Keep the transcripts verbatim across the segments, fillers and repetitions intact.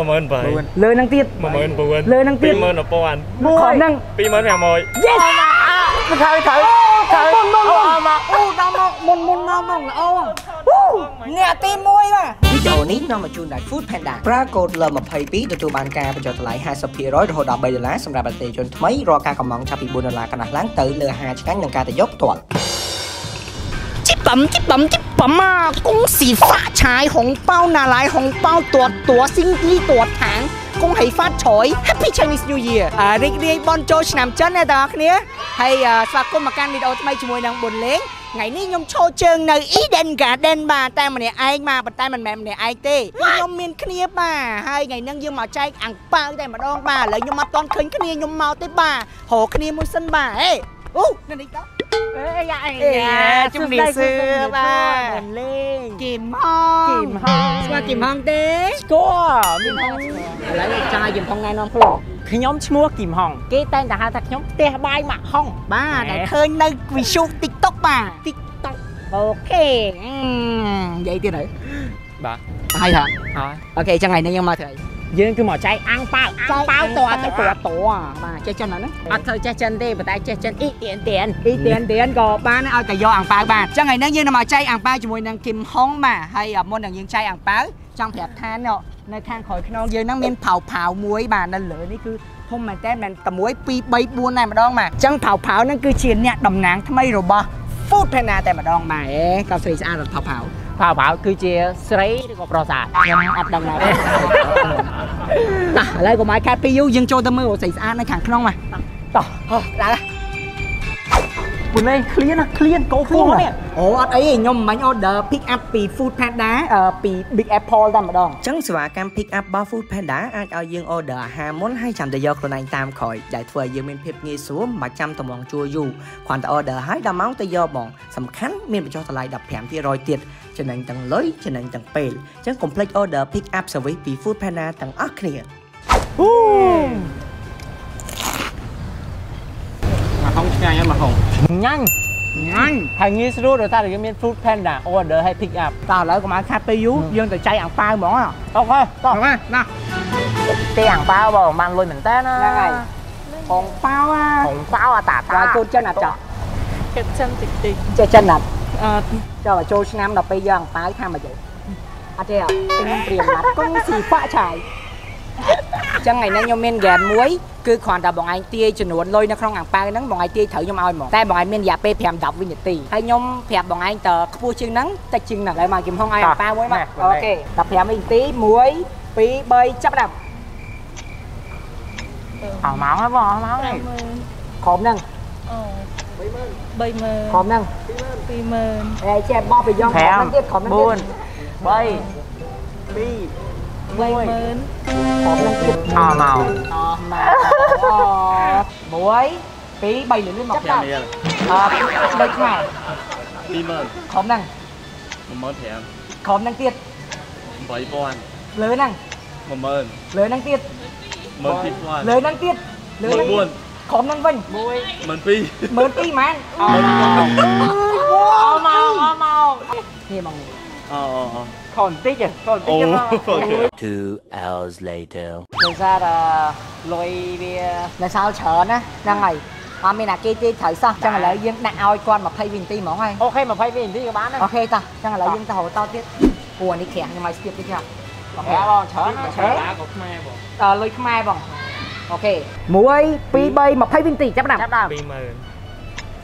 ประเมินไปเลยนังตีดประเมินประเมินเลยนังตีดประเมินหนอปวันขอนังปีเมินแหมอยเย้มาถ่ายถ่ายถ่ายมองมองมาอู้ดามองมองมองมองมองเอาอู้เนี่ยตีมวยว่ะวิดีโอนี้นำมาจูนจากฟู้ดแพนด้าปรากฏเริ่มมาพายปีตัวบังการประจวบทลายห้าสิบปีร้อยโดดดับเบิลล้านสำหรับประเทศจนไม่รอการกำมังชาปีบุญลาขนาดล้างเตยเรือหาชิ้นหนึ่งการแต่ยกตัวจิบปั๊มจิบปั๊มจิบปั๊มมากุ้งสีฟ้าชายของเป้านาลายของเป้าตัวตัวซิงกี้ตัวถางกุ้งไหฟาดฉอยแฮปปี้ไชนีสนิวเยียร์อ่าเรียกเรียกบอลโจชนามจันในตอนนี้ให้สวัสดิ์คนมาการวิดีโอทำไมช่วยนางบนเล้งไงนี่ยมโชว์เชิงในอีเดนกับเดนบาแต่มันเนี่ยไอ้มาปัตตามันแม่มันเนี่ยไอ้เต้ยมเมียนเคลียบมาให้ไงนั่งยืมมาใจอ่างป้าแต่มันร้องมาแล้วยมมาตอนเคยเคลียยมมาเต้บ่าโหเคลียมุสันบ่าเอ้อู้นั่นอีกแล้วเอ้ยไอ้จุ่มดีซื้อบ้าเล่นกิมห้องกิมห้องว่ากิมห้องเต้ก็กิมห้องแล้วใจกิมห้องไงน้องพลอยขย่มชั่วกิมห้องเก้แต่แต่หาแต่ขย่มเตะใบหมักห้องบ้าแต่เคยในวิชูติ๊กต็อกป่ะติ๊กต็อกโอเคยัยที่ไหนบ้าให้เถอะโอเคจังไงนั่งยังมาเถอะยืนคือหมอใจอังเป้าอังเป้าตัวตัวตัวมาเจจันนะอัดเธอเจจันได้แต่เจจันอีเตียนเตียนอีเตียนเตียนก็บ้านเอาแต่ยออังเป้าบ้านจังไงนั่งยืนหมอใจอังเป้าจมูกนั่งกิมห้องมาให้มนต์นั่งยืนใจอังเป้าจังแผลท่านเนาะในทางขอยขนองเยอะนั่งเมียนเผาเผามวยมานั่นเลยนี่คือพมมันแต้มันแต่มวยปีใบบัวนายมาดองมาจังเผาเผานั่นคือเชียนเนี่ยดำนางทำไมโรบะฟูดแพนาแต่มาดองมาเอ๊ะกับสรีสะอาดเผาเผาเผาเผาคือเชียสรีหรือกับปราสาทยังอัดดำนางต่ออะไรก็มาแค่ปียูยังโจมตะมือสรีสะอาดในขังขนองมาต่อได้ละปุ่นเลยเคลียนนะเคลียนโกฟูเนี่ยโอ้อันไอ้ยมมันออเดอร์พิกอัพปีฟู้ดแพนด้าเอ่อปีบิ๊กแอปพอลได้มาดองจังสว่าการพิกอัพบาฟู้ดแพนด้าอาจเอายังออเดอร์หาม้วนให้จำแต่ยอคนไหนตามคอยได้เพื่อยังเป็นเพียบเงี้ยซัวมาจำตะมองจัวอยู่ความแต่ออเดอร์ให้ดำมั่งแต่ยอมองสำคัญมีนประโยชน์อะไรดับแผลที่รอยเตียดฉะนั้นจังเลยฉะนั้นจังเปลจังคอมเพล็กซ์ออเดอร์พิกอัพสวิตปีฟู้ดแพนด้าต่างอักเนียมาห้องง่ายงั้นมาห้องง่ายง่ายทางนี้สู้โดยท่าหรือยังมีฟู้ดแพนด้าโอเดอร์ให้พิกอัพต่อแล้วก็มาคาปิยุยังแต่ใจอ่างปลาหมอโอเคต่อไปนะเตียงปลาบอกมันลุยเหมือนเต้นนะยังไงของปลาของปลาตาตาจุดเจ้าหนักจับเจ้าชั้นติดติดเจ้าชั้นหนักเจ้าโจชนามหนักไปยังปลาทำมาเยอะอาเจียเป็นเปลี่ยนหนักก็สีฟ้าชายจังไงนั่งยมเมนแกมวยคือความแต่บอกไอ้เตี้ยจนวนลอยในคลองอ่างปลานั้นบอกไอ้เตี้ยเถายมเอาหมดแต่บอกไอ้เมนอยากไปแผ่ดับวินิตีให้ยมแผ่บอกไอ้เต๋อผู้ชิงนั้นแต่ชิงหนักเลยมากินห้องไอ้ปลาไว้มาโอเคดับแผ่วินิตีมวยปีใบจับดับเอาหมาครับบอกหมาเลยขอบนั่งใบเมินขอบนั่งปีเมินไอ้แจ๊บบ้าไปย่องขอบนั่งเตี้ยขอบนั่งเตี้ยใบปีใบเมินขอบนั่งเตี้ยเอาเมาบวยปีใบหรือลื่นหมอกจับได้ใช่ไหมปีเมินขอบนั่งเมินแถมขอบนั่งเตี้ยใบบอลเลยนั่งเมินเลยนั่งเตี้ยเมินปีบอลเลยนั่งเตี้ยเลยบอลขอบนั่งวิ่งเมินปีเมินปีมันเอาเมาเอาเมาเฮียมองคอนติกคอนติกมา two hours later เลยซาดะลอยเบียร์แล้วเช้าเฉินนะยังไงอามีนาเกจิถ่ายซะจังเลยยังนั่งเอาก้อนมาไพ่วินตี้หมอไงโอเคมาไพ่วินตี้กับบ้านนะโอเคจ้ะจังเลยยังจะหัวเต้าที่กลัวนี่แข็งยังไม่เสียบนี่แข็งแข็งบ่เฉินเฉินเออลอยขมายบ่โอเคมวยปีใบมาไพ่วินตี้จับดับปีเมิน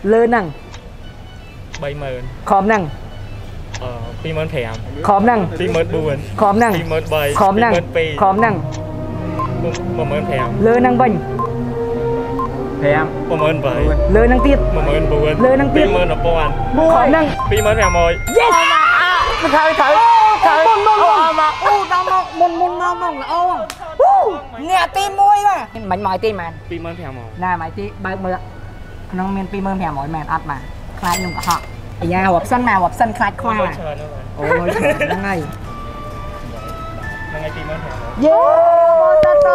เลื่อนนั่งใบเมินขอบนั่งปีเมินแผลขอบนั่งปีเมินบูนขอบนั่งปีเมินใบขอบนั่งขอบนั่งประเมินแผลเลยนั่งบันแผลประเมินใบเลยนั่งตีดประเมินบูนเลยนั่งตีดปีเมินอัปวันขอบนั่งปีเมินแผลมอยเย้มาถ่ายถ่ายถ่ายมองมองมาอู้ดามองมองมองมองมองเอาอู้เนี่ยตีมวยว่ะมันมอยตีมันปีเมินแผลมอยน่าหมายตีใบเมินน้องเมียนปีเมินแผลมอยแมนอัดมาคล้ายนุ่งกระหอกไอ้ยาหวบสั้นมาหวบสั้นคลาดคว้าโอ้ยยังไงยังไงปีมอนเย้มอสโต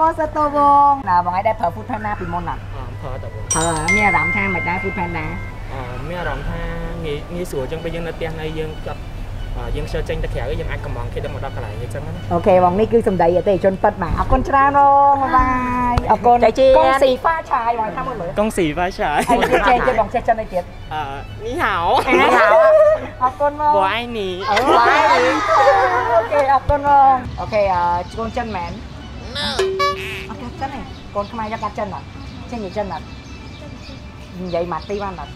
มอสโตวงน่าบอกให้ได้เผาฟูดแพนด้าปีมอนหนักเผาแต่เผาเมียรำแทงไม่ได้ฟูดแพนด้าเมียรำแทงงี้งี้สวยจังไปยังนาเตียงไงยังกับ ยังเชื่อใจตะแคงก็ยังอันกำลังคิดได้หมดอะไรอย่างเงี้ยจังนะโอเควันนี้คือสมเด็จเตยชนปัดหมาเอาคนชราโน่มาบายเอาคนกองสีฟ้าชายวันทั้งหมดเลยกองสีฟ้าชายไอ้เจ๊เจ๊จะบอกเจ๊จะในเจ็ดอ่านี่เหานี่เหาเอาคนมองบัวไอ้หนีบัวไอ้หนีโอเคเอาคนมองโอเคอ่าคนจันแมนเอาคนจันไหนคนทำไมจะกัดจันหนักเช่นอย่างจันหนักใหญ่มาตีบ้านหนัก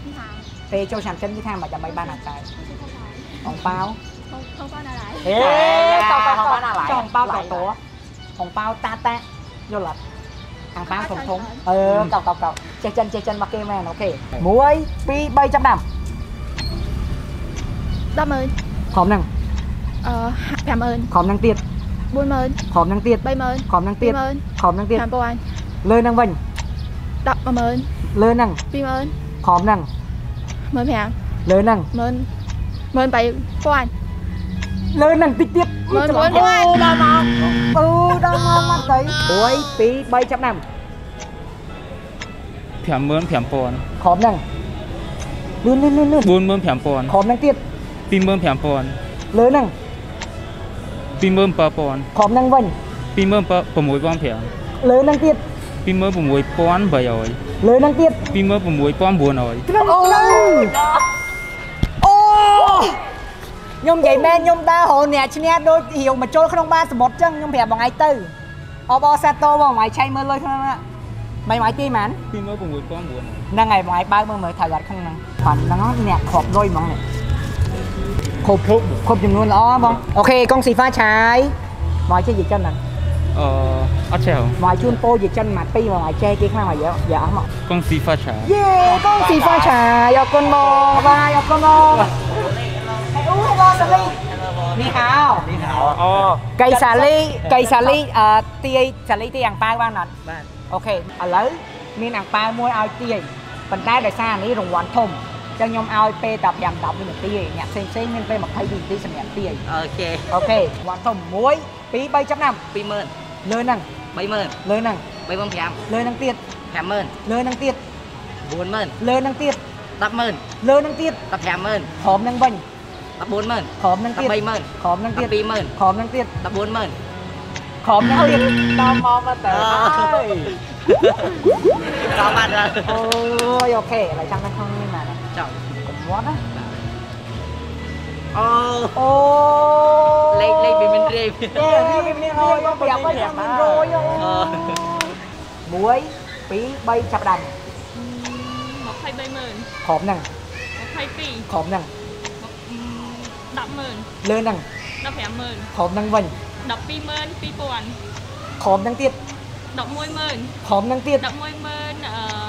เตยโจชันจันที่ทางมาจะไม่บ้านหนักใจของเป้าของเป้าอะไรเอ๊ะของเป้าอะไรของเป้าหลายตัวของเป้าตาแตะยอดหลับของเป้าถงถงเออเก่าเก่าเก่าเจจันเจจันมาเกแมนโอเคมวยปีใบจำนำดำเมินขอมนังเอ่อแผ่เมินขอมนังเตียดบุญเมินขอมนังเตียดใบเมินขอมนังเตียดขอมนังเตียดแผ่ปวนเลยนังเวงดับมาเมินเลยนังปีเมินขอมนังเมินแผ่เลยนังเมินเมินไปก่อนเลยนั่งติดติดเมินก่อนก่อนดามองเออดามองมาใส่โอ้ยปีใบจับน้ำแผลเมินแผลปอนขอมนั่งลื่นลื่นลื่นลื่นบุญเมินแผลปอนขอมนั่งติดปีเมินแผลปอนเลยนั่งปีเมินปลาปอนขอมนั่งวันปีเมินปลาปมวยป้อมแผลเลยนั่งติดปีเมินปมวยป้อนใบอ่อยเลยนั่งติดปีเมินปมวยป้อมบัวหน่อยยมใหญ่แม่ยมตาโหเนี่ยชนะโดยเหี่ยวมาโจขนมบ้านสมดจังยมแผ่บอกไอ้ตื้ออบอซาโตบอกไอ้ชัยเมื่อเลยขนาดนั้นไม่ไหวตีมันตีเมื่อผมวิ่งก้อนบวนนั่งไงบอกไอ้ป้าเมื่อเมื่อถ่ายรัดข้างนั้นฝันนั่งเนี่ยขอบด้วยมั้งเนี่ยครบครบครบจำนวนอ๋อมั้งโอเคกองสีฟ้าชายบอกไอ้เจ๊หยิบจันนั่นเอออัดเชลบอกไอ้ชุนโปหยิบจันมาตีบอกไอ้เจ๊กี่ครั้งมาเยอะเยอะมั้งกองสีฟ้าชายเย่กองสีฟ้าชายยกคนบอบายยกคนบอนี่ฮาวไก่สาลีไก่สาลีเอ่อเตี้ยสาลีเตี้ยอย่างปลาบ้างนัดโอเคเอาเลยมีหนังปลามวยเอาเตี้ยปันได้โดยสารนี้รางวัลทมจะยอมเอาเปย์ตับยำตับมีหนึ่งเตี้ยเนี่ยเซ็งเซ็งมีเปย์หมักไทยดีดีสมัยเตี้ยโอเคโอเครางวัลทมมวยปีใบจับน้ำปีเมินเลยนั่งใบเมินเลยนั่งใบบังแคมเลยนั่งเตี้ยแคมเมินเลยนั่งเตี้ยบุญเมินเลยนั่งเตี้ยตับเมินเลยนั่งเตี้ยตับแคมเมินหอมนั่งบังตะบุญเมินขอมนั่งเตี้ยตะใบเมินขอมนั่งเตี้ยตะปีเมินขอมนั่งเตี้ยตะบุญเมินขอมนั่งเตี้ยตามมองมาแต่ตามมาเลยโอ้ยโอเคอะไรช่างนั่งข้างนี้มาเนี่ยจับผมวอดนะโอ้โอ้เล็กเล็กเป็นมินเรียบเล็กเล็กเป็นมินเรียบก็เปลี่ยนไปเปลี่ยนมาบวยปีใบจับดันหมอกไทยใบเมินขอมนั่งหมอกไทยปีขอมนั่งดับเมินเลื่อนนั่งดับแผลเมินขอมนั่งวันดับปีเมินปีปวนขอมนั่งเตี้ยดับมวยเมินขอมนั่งเตี้ยดับมวยเมินเอ่อ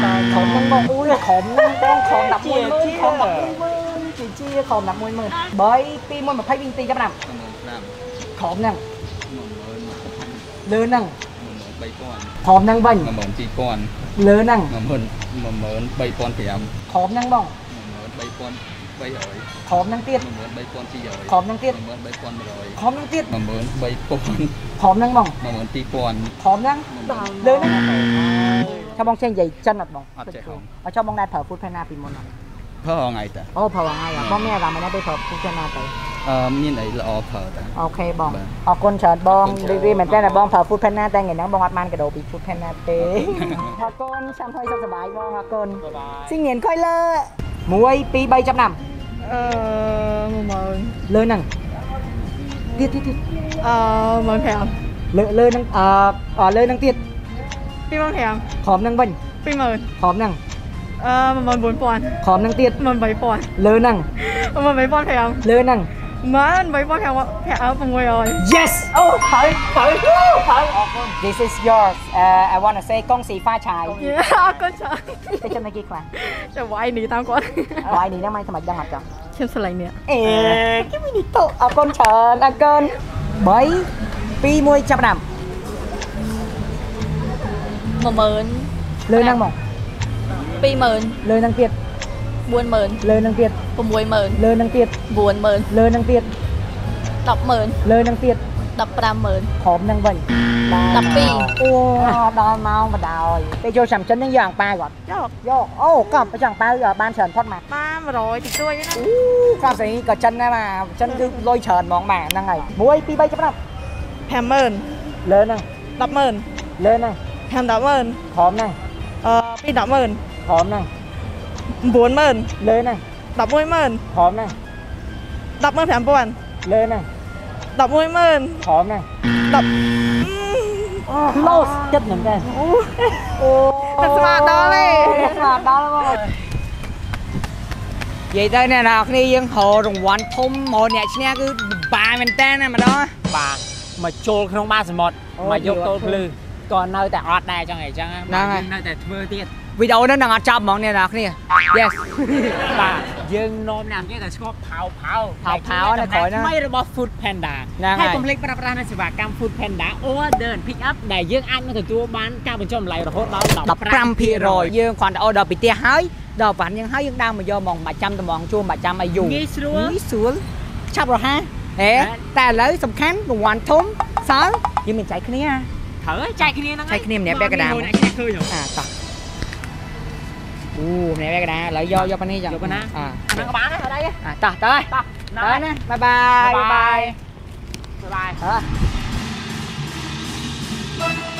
แผลขอมนั่งมองอุ้ยขอมนั่งมองขอมดับมวยเมินขอมดับมวยเมินจีจีขอมดับมวยเมินใบปีเมินแบบไพ่วิ่งตีจับน้ำขอมนั่งเลื่อนนั่งขอมนั่งวันมาเหมือนปีปวนเลื่อนนั่งมาเหมือนมาเหมือนใบปวนแผลขอมนั่งมองเหมือนใบปวนขอมนังเตี้ยเหมือนใบปอนที่ใหญ่ขอมนังเตี้ยเหมือนใบปอนลอยขอมนังเตี้ยเหมือนใบปอนขอมนังมองเหมือนตีปอนขอมนังเดินนั่งชาวบ้านเชียงใหญ่จันนัดมองชาวบ้านนายเผาพูดพนาปีมนอ่ะเผาไงแต่โอ้เผาไงอ่ะพ่อแม่เราไม่ได้ไปเผาพูดพนาแต่เอ่อมีไหนละอเผาแต่โอเคบองออกคนเฉิดบองดีๆเหมือนแต่ละบองเผาพูดพนาแต่ไงน้องบองอัดมันกระโดดปีพูดพนาเต้ออกคนช่างค่อยสบายบองออกคนสิ่งเห็นค่อยเล่มวยปีใบจับน้ำเออเหมือนเลยนั่งเตี้ยที่ที่เออเหมือนแผลเลยเลยนั่งเอออ๋อเลยนั่งเตี้ยปีเหมือนแผลขอมนั่งบันปีเหมือนขอมนั่งเออเหมือนบนปอนขอมนั่งเตี้ยเหมือนใบปอนเลยนั่งเหมือนใบปอนแผลเลยนั่งเหมือนใบปอนแผลว่าแผลเอาปมวยลอย yes oh ไปไปไป this is yours I wanna say กล้องสีฟ้าชายกล้องชายจะจะไม่กี่ครั้งจะวายหนีตามก่อนวายหนีทำไมสมัครยังหัดจังเชื่อมสไลด์เนี่ยเอ๊ะแค่ไม่หนีโตเอาก้นเชิญเอาก้นใบปีมวยจับน้ำมาเมินเลยนั่งมองปีเมินเลยนั่งเตียดบวนเมินเลยนั่งเตียดปมวยเมินเลยนั่งเตียดบวนเมินเลยนั่งเตียดตบเมินเลยนั่งเตียด ดับปลาเหมือนหอมนั่งบินดับปีโอ้ดอนมามาดอยไปโยสัมชนยังอย่างปลาก่อนโยกโยกโอ้ก็ไปสั่งปลาอยู่บ้านเฉินทอดมาปลามาลอยติดตัวยังไงก็สิก็ฉันนะมาฉันคือลอยเฉินมองมานั่งไงมวยปีใบจับนับแฮมเมอร์เล่นนะดับเมอร์เล่นนะแฮมดับเมอร์หอมนะเออปีดับเมอร์หอมนะบุญเมอร์เล่นนะดับมวยเมอร์หอมนะดับเมอร์แฮมบุญเล่นนะดับมวยเมอร์หอมนะดับโลสจัดหนึ่งได้โอ้สมาดเลยสมาดเลยvậy tới này nào cái này dân hồ đồng quán thôm hồ nhẹ chứ nha cứ bà mình tên này mà đó bà mà trôi không ba số một mà vô tôi lư còn nơi tại ọt này cho ngày chăng nơi tại mưa tiệt video nó đang ở trong bọn này nào cái này yes bà dân nôm nam cái là shop pháo pháo pháo pháo này khỏi nó mấy robot food panda hai công lịch para para này sẽ vào cam food panda order pick up để dân ăn nó thử tua bán cao bên trong lại rồi hốt đó đọc trăm pì rồi dân còn order bị tia háiดอกฝันยังให้ยังดังมาโยมองมาจำตะมองช่วงมาจำมาอยู่งี้สวยงี้สวยชอบหรอฮะเอ๊ะแต่เลยสำคัญตรงวันทุ่มสองยังมีใจคนี้เถอะใจคนี้นะใจคนี้เนี่ยแบกกระดาษอ่าต่ออู้เนี่ยแบกกระดาษแล้วย่อย่อปนี่จังย่อปนะอ่านั่งกระบะนะอะไรอ่าต่อต่อต่อนะบายบายบายบาย